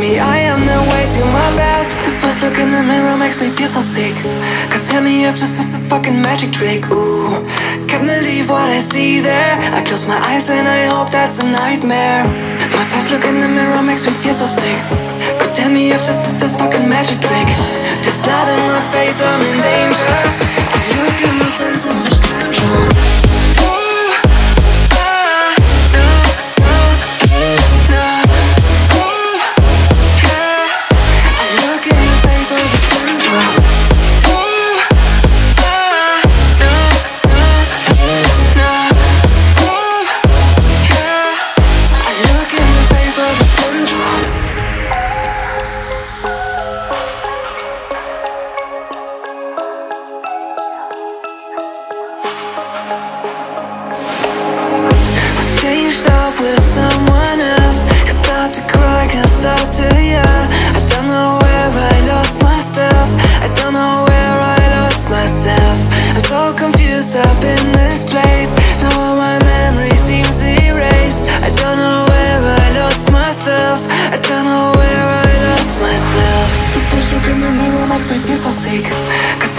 me, I am the way to my bath. The first look in the mirror makes me feel so sick. God, tell me if this is a fucking magic trick. Ooh, can't believe what I see there. I close my eyes and I hope that's a nightmare. My first look in the mirror makes me feel so sick. God, tell me if this is a fucking magic trick. There's blood in my face, I'm in danger. I look in my face, I'm a stranger.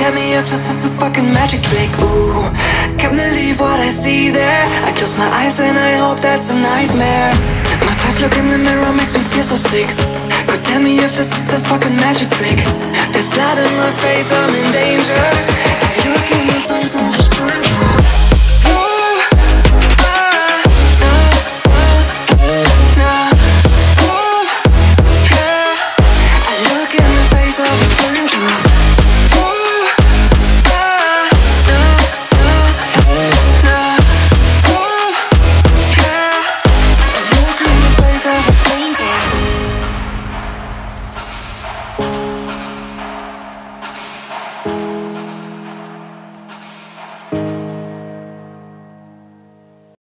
Tell me if this is a fucking magic trick. There's blood in my face, I'm in danger.